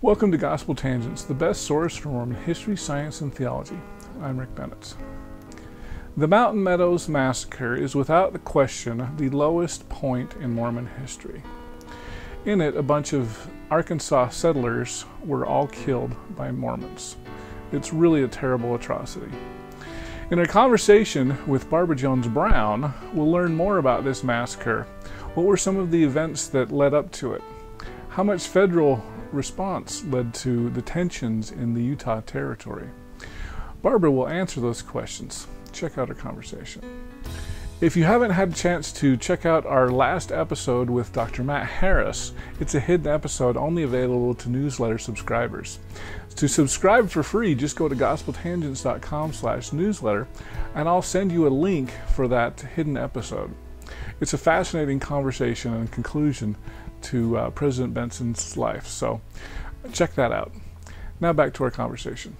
Welcome to Gospel Tangents, the best source for Mormon history, science, and theology. I'm Rick Bennett. The Mountain Meadows Massacre is without question the lowest point in Mormon history. In it, a bunch of Arkansas settlers were all killed by Mormons. It's really a terrible atrocity. In our conversation with Barbara Jones-Brown, we'll learn more about this massacre. What were some of the events that led up to it? How much federal response led to the tensions in the Utah Territory? Barbara will answer those questions. Check out our conversation. If you haven't had a chance to check out our last episode with Dr. Matt Harris, it's a hidden episode only available to newsletter subscribers. To subscribe for free, just go to gospeltangents.com/newsletter and I'll send you a link for that hidden episode. It's a fascinating conversation and conclusion to President Benson's life. So check that out. Now back to our conversation.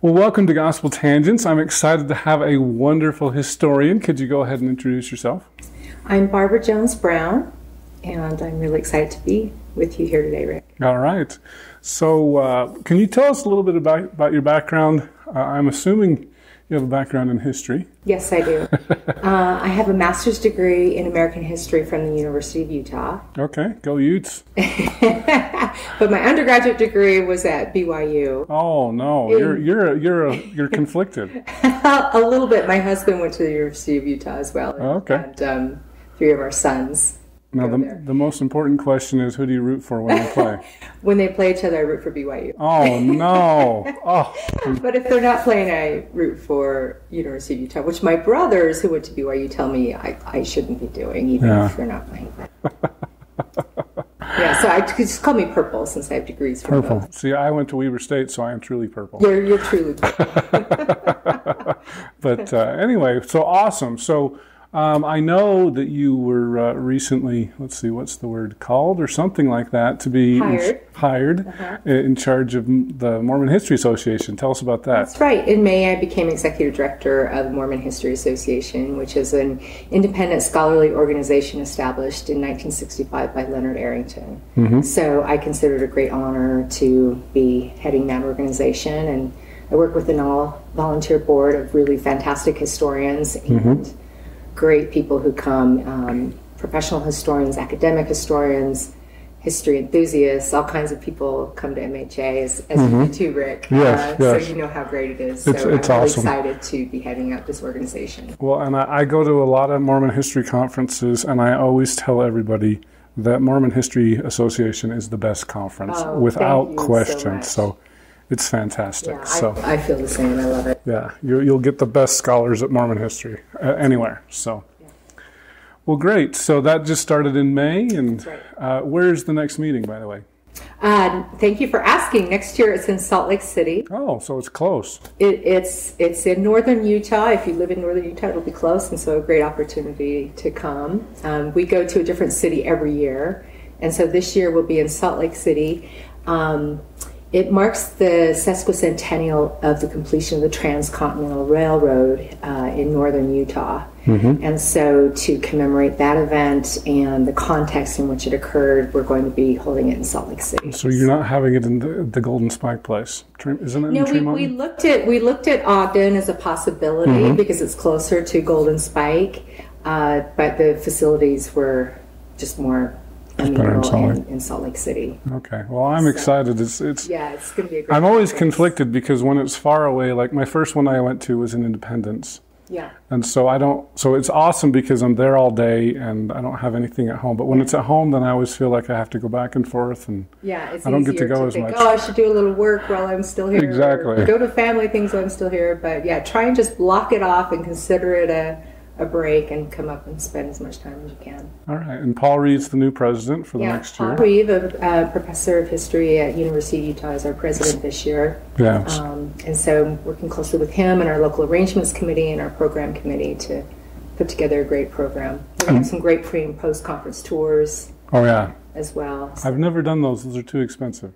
Well, welcome to Gospel Tangents. I'm excited to have a wonderful historian. Could you go ahead and introduce yourself? I'm Barbara Jones-Brown, and I'm really excited to be with you here today, Rick. All right. So can you tell us a little bit about your background? I'm assuming you have a background in history. Yes, I do. I have a master's degree in American history from the University of Utah. Okay, go Utes. But my undergraduate degree was at BYU. Oh no, you're conflicted. A little bit. My husband went to the University of Utah as well. Okay. And three of our sons. Now the most important question is, who do you root for when they play? When they play each other, I root for BYU. Oh no! Oh. But if they're not playing, I root for University of Utah, which my brothers who went to BYU tell me I shouldn't be doing, even if they're not playing. Yeah, so I just call me purple since I have degrees. For purple. Both. See, I went to Weber State, so I am truly purple. You're truly purple. But anyway, so awesome. So. I know that you were recently, let's see, what's the word, called or something like that, to be hired in charge of the Mormon History Association. Tell us about that. That's right. In May, I became executive director of the Mormon History Association, which is an independent scholarly organization established in 1965 by Leonard Arrington. Mm-hmm. So I consider it a great honor to be heading that organization. And I work with an all-volunteer board of really fantastic historians and great people who come, professional historians, academic historians, history enthusiasts, all kinds of people come to MHA, as you do too, Rick. Yes, yes. So you know how great it is. It's, so it's awesome. I'm really excited to be heading up this organization. Well, and I go to a lot of Mormon history conferences, and I always tell everybody that Mormon History Association is the best conference, without question. So it's fantastic. Yeah, so I feel the same. I love it. Yeah, you'll get the best scholars at Mormon history anywhere. So, yeah. Well, great. So that just started in May, and that's right. Where's the next meeting, by the way? Thank you for asking. Next year, it's in Salt Lake City. Oh, so it's close. It's in northern Utah. If you live in northern Utah, it'll be close, and so a great opportunity to come. We go to a different city every year, and so this year we'll be in Salt Lake City. It marks the sesquicentennial of the completion of the Transcontinental Railroad in northern Utah. Mm-hmm. And so to commemorate that event and the context in which it occurred, we're going to be holding it in Salt Lake City. So you're not having it in the Golden Spike place, isn't it? No, we looked at Ogden as a possibility because it's closer to Golden Spike, but the facilities were just more... in Salt Lake City. Okay. Well, I'm excited. It's going to be a great I'm always conflicted because when it's far away, like my first one I went to was in Independence. Yeah. And so it's awesome because I'm there all day and I don't have anything at home. But when it's at home, then I always feel like I have to go back and forth and I don't get to go as much. Oh, I should do a little work while I'm still here. Exactly. Go to family things while I'm still here. But yeah, try and just block it off and consider it a break and come up and spend as much time as you can. All right. And Paul Reeve's the new president for the next year. Paul Reeve, a professor of history at University of Utah, is our president this year. Yes. And so working closely with him and our local arrangements committee and our program committee to put together a great program. We have some great pre and post conference tours. Oh yeah. As well. So. I've never done those. Those are too expensive.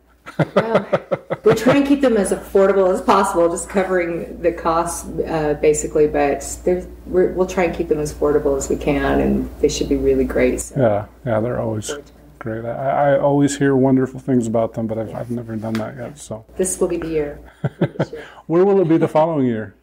We try and keep them as affordable as possible, just covering the costs, basically, but we'll try and keep them as affordable as we can, and they should be really great. So. Yeah, they're always Great. I always hear wonderful things about them, but I've never done that yet. So this will be the year. Where will it be the following year?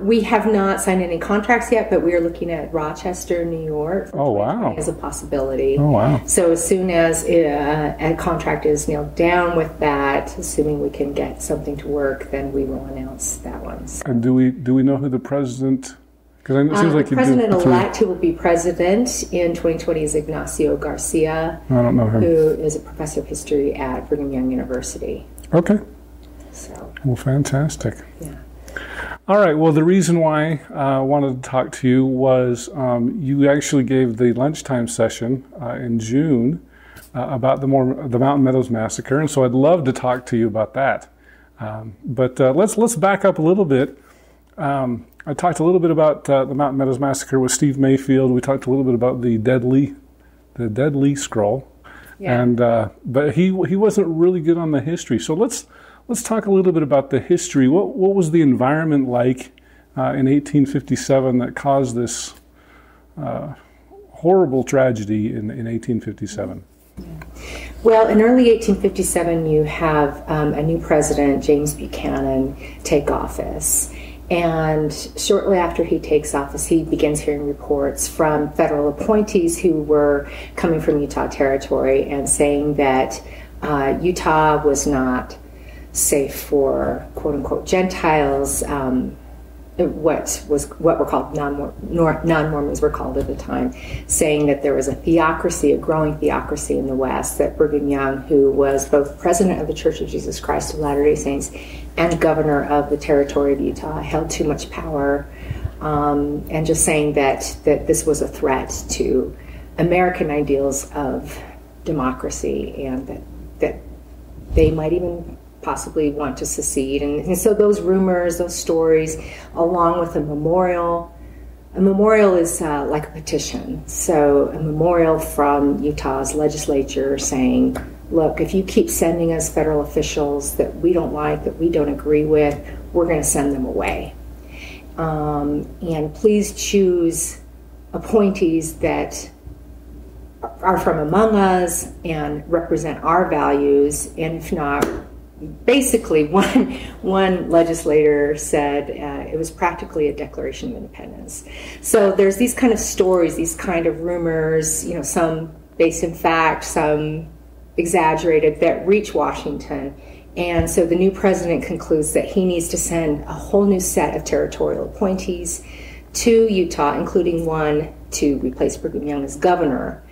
We have not signed any contracts yet, but we are looking at Rochester, New York. Oh, wow. As a possibility. Oh, wow. So as soon as a contract is nailed down with that, assuming we can get something to work, then we will announce that one. And do we know who the president? The president-elect who will be president in 2020 is Ignacio Garcia. I don't know him. Who is a professor of history at Brigham Young University. Okay. So. Well, fantastic. Yeah. All right. Well, the reason why I wanted to talk to you was you actually gave the lunchtime session in June about the Mountain Meadows Massacre, and so I'd love to talk to you about that. But let's back up a little bit. I talked a little bit about the Mountain Meadows Massacre with Steve Mayfield. We talked a little bit about the Dead Lee Scroll, yeah. And but he wasn't really good on the history. So let's talk a little bit about the history. What was the environment like in 1857 that caused this horrible tragedy in 1857? Yeah. Well, in early 1857, you have a new president, James Buchanan, take office. And shortly after he takes office, he begins hearing reports from federal appointees who were coming from Utah Territory and saying that Utah was not safe for quote-unquote Gentiles, what were called non-Mormons were called at the time, saying that there was a theocracy, a growing theocracy in the West, that Brigham Young, who was both president of the Church of Jesus Christ of Latter-day Saints and governor of the territory of Utah, held too much power, and just saying that this was a threat to American ideals of democracy, and that they might even possibly want to secede. And so those rumors, those stories, along with a memorial is like a petition. So a memorial from Utah's legislature saying, look, if you keep sending us federal officials that we don't like, that we don't agree with, we're going to send them away. And please choose appointees that are from among us and represent our values, and if not, basically, one legislator said it was practically a Declaration of Independence. So there's these kind of stories, these kind of rumors, you know, some based in fact, some exaggerated, that reach Washington. And so the new president concludes that he needs to send a whole new set of territorial appointees to Utah, including one to replace Brigham Young as governor,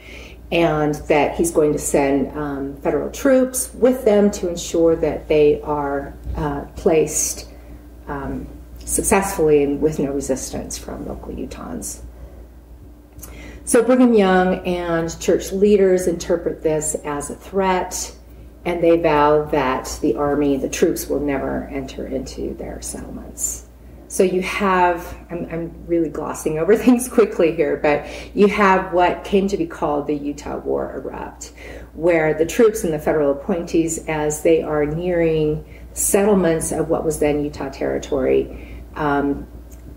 and that he's going to send federal troops with them to ensure that they are placed successfully and with no resistance from local Utahns. So Brigham Young and church leaders interpret this as a threat, and they vow that the army, the troops, will never enter into their settlements. So you have, I'm really glossing over things quickly here, but you have what came to be called the Utah War erupt, where the troops and the federal appointees, as they are nearing settlements of what was then Utah Territory,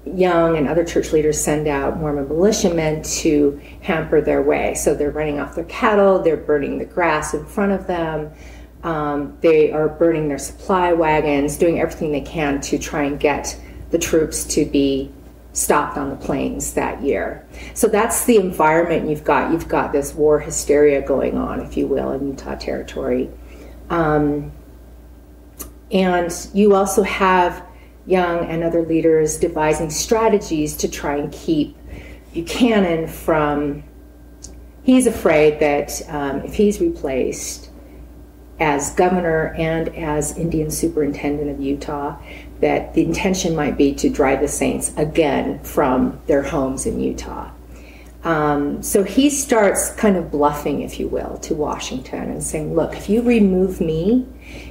Young and other church leaders send out Mormon militiamen to hamper their way. So they're running off their cattle, they're burning the grass in front of them, they are burning their supply wagons, doing everything they can to try and get the troops to be stopped on the plains that year. So that's the environment you've got. You've got this war hysteria going on, if you will, in Utah Territory. And you also have Young and other leaders devising strategies to try and keep Buchanan from, he's afraid that if he's replaced as governor and as Indian superintendent of Utah, that the intention might be to drive the Saints again from their homes in Utah. So he starts kind of bluffing, if you will, to Washington and saying, look, if you remove me,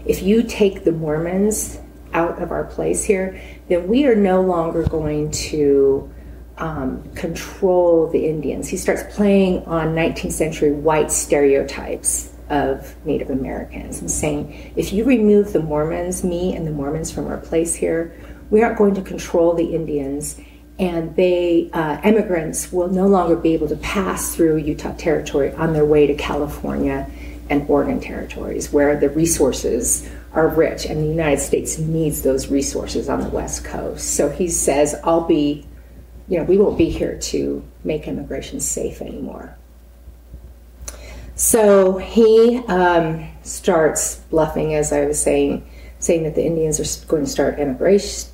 if you take the Mormons out of our place here, then we are no longer going to control the Indians. He starts playing on 19th century white stereotypes of Native Americans and saying, if you remove the Mormons, me and the Mormons from our place here, we aren't going to control the Indians, and they immigrants will no longer be able to pass through Utah Territory on their way to California and Oregon territories, where the resources are rich, and the United States needs those resources on the West Coast. So he says, I'll be, you know, we won't be here to make immigration safe anymore. So he starts bluffing, as I was saying that the Indians are going to start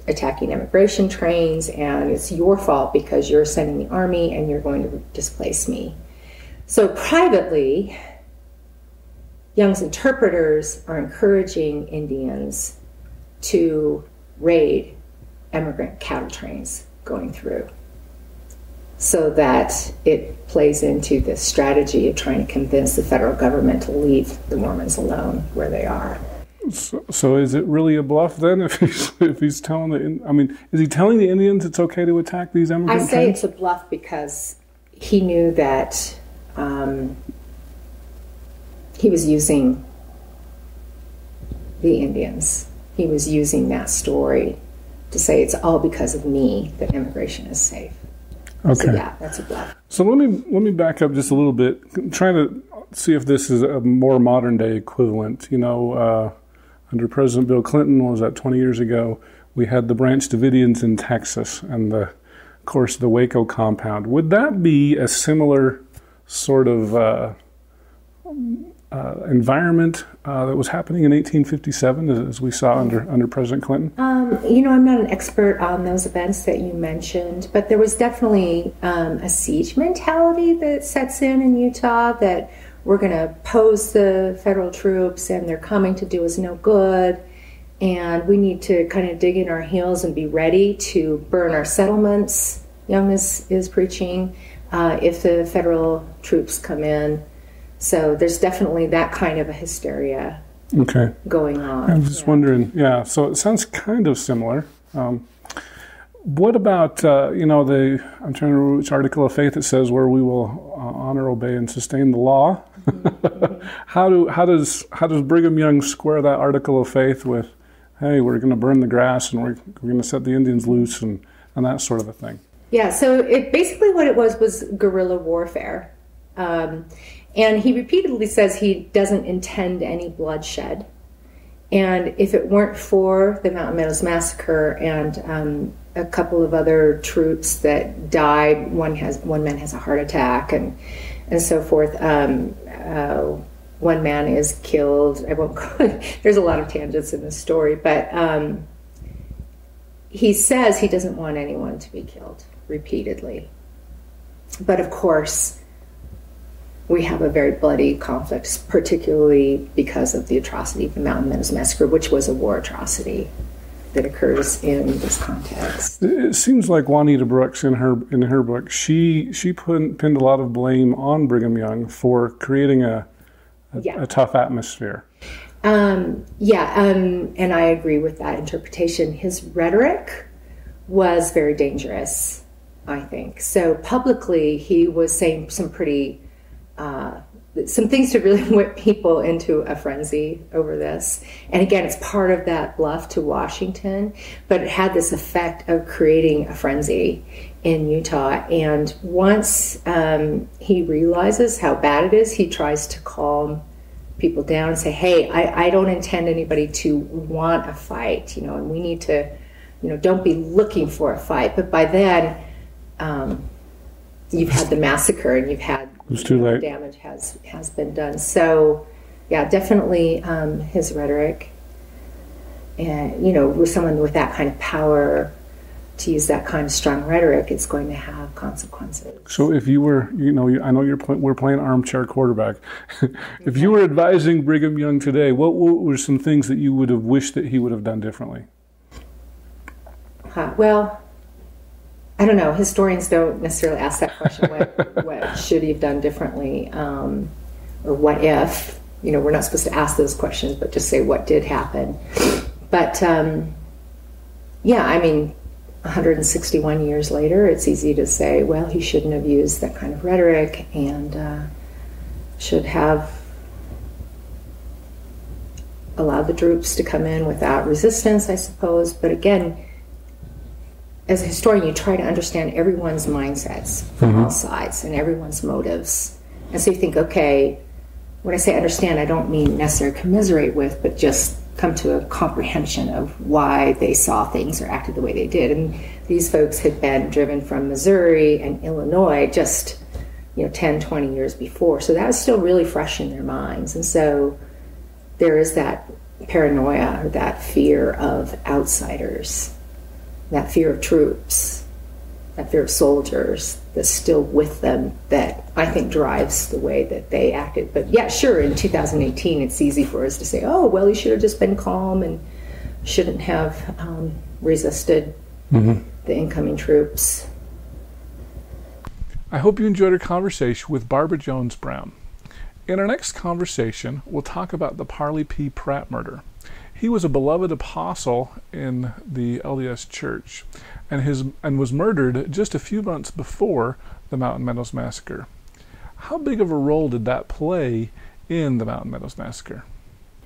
attacking immigration trains, and it's your fault because you're sending the army and you're going to displace me. So privately, Young's interpreters are encouraging Indians to raid immigrant cattle trains going through, so that it plays into this strategy of trying to convince the federal government to leave the Mormons alone where they are. So is it really a bluff then? If he's telling the, I mean, is he telling the Indians it's okay to attack these immigrant trains? I say it's a bluff because he knew that he was using the Indians. He was using that story to say it's all because of me that immigration is safe. Okay. So yeah, that's a bluff. So let me back up just a little bit. I'm trying to see if this is a more modern day equivalent. You know, under President Bill Clinton, what was that, 20 years ago, we had the Branch Davidians in Texas and of course the Waco compound. Would that be a similar sort of environment that was happening in 1857, as we saw under President Clinton? You know, I'm not an expert on those events that you mentioned, but there was definitely a siege mentality that sets in Utah, that we're going to oppose the federal troops and they're coming to do us no good, and we need to kind of dig in our heels and be ready to burn our settlements, Young is preaching, if the federal troops come in. So there's definitely that kind of a hysteria going on. I'm just wondering, so it sounds kind of similar. What about, you know, I'm trying to remember which article of faith it says where we will honor, obey, and sustain the law. Mm-hmm. How does Brigham Young square that article of faith with, hey, we're going to burn the grass and we're going to set the Indians loose and that sort of a thing? Yeah, so it basically what it was guerrilla warfare. And he repeatedly says he doesn't intend any bloodshed. And if it weren't for the Mountain Meadows Massacre and a couple of other troops that died, one man has a heart attack and so forth. One man is killed. I won't go. There's a lot of tangents in this story, but he says he doesn't want anyone to be killed repeatedly. But of course, we have a very bloody conflict, particularly because of the atrocity of the Mountain Meadows Massacre, which was a war atrocity that occurs in this context. It seems like Juanita Brooks, in her book, she pinned a lot of blame on Brigham Young for creating a tough atmosphere. And I agree with that interpretation. His rhetoric was very dangerous, I think. So publicly, he was saying some things to really whip people into a frenzy over this. And again, it's part of that bluff to Washington, but it had this effect of creating a frenzy in Utah. And once he realizes how bad it is, he tries to calm people down and say, hey, I don't intend anybody to want a fight, you know, and we need to, you know, don't be looking for a fight. But by then, you've had the massacre and you've had It's too late. Damage has been done. So, yeah, definitely his rhetoric, and you know, with someone with that kind of power to use that kind of strong rhetoric, it's going to have consequences. So, if you were, you know, I know we're playing armchair quarterback. If you were advising Brigham Young today, what were some things that you would have wished that he would have done differently? Well, I don't know. Historians don't necessarily ask that question, what should he have done differently, or what if? You know, we're not supposed to ask those questions, but just say what did happen. But, yeah, I mean, 161 years later, it's easy to say, well, he shouldn't have used that kind of rhetoric and should have allowed the troops to come in without resistance, I suppose. But again, as a historian, you try to understand everyone's mindsets from all sides and everyone's motives. And so you think, okay, when I say understand, I don't mean necessarily commiserate with, but just come to a comprehension of why they saw things or acted the way they did. And these folks had been driven from Missouri and Illinois just, you know, 10, 20 years before. So that was still really fresh in their minds. And so there is that paranoia or that fear of outsiders, that fear of troops, that fear of soldiers that's still with them that I think drives the way that they acted. But yeah, sure, in 2018, it's easy for us to say, oh, well, you should have just been calm and shouldn't have resisted the incoming troops. I hope you enjoyed our conversation with Barbara Jones-Brown. In our next conversation, we'll talk about the Parley P. Pratt murder. He was a beloved apostle in the LDS Church and was murdered just a few months before the Mountain Meadows Massacre. How big of a role did that play in the Mountain Meadows Massacre?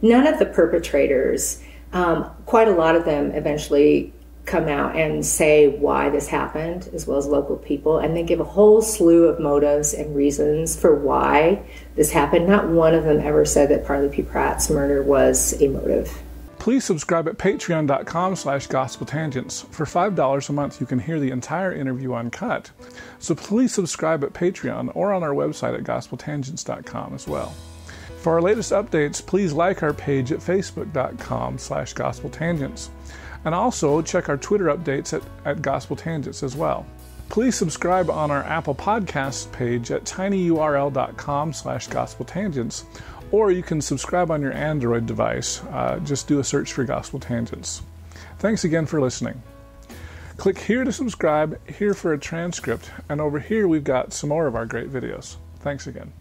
None of the perpetrators, quite a lot of them eventually come out and say why this happened, as well as local people, and they give a whole slew of motives and reasons for why this happened. Not one of them ever said that Parley P. Pratt's murder was a motive. Please subscribe at patreon.com/gospeltangents. For $5 a month, you can hear the entire interview uncut. So please subscribe at Patreon or on our website at gospeltangents.com as well. For our latest updates, please like our page at facebook.com/gospeltangents. And also check our Twitter updates at Gospel Tangents as well. Please subscribe on our Apple Podcasts page at tinyurl.com/gospeltangents, or you can subscribe on your Android device. Just do a search for Gospel Tangents. Thanks again for listening. Click here to subscribe, here for a transcript, and over here we've got some more of our great videos. Thanks again.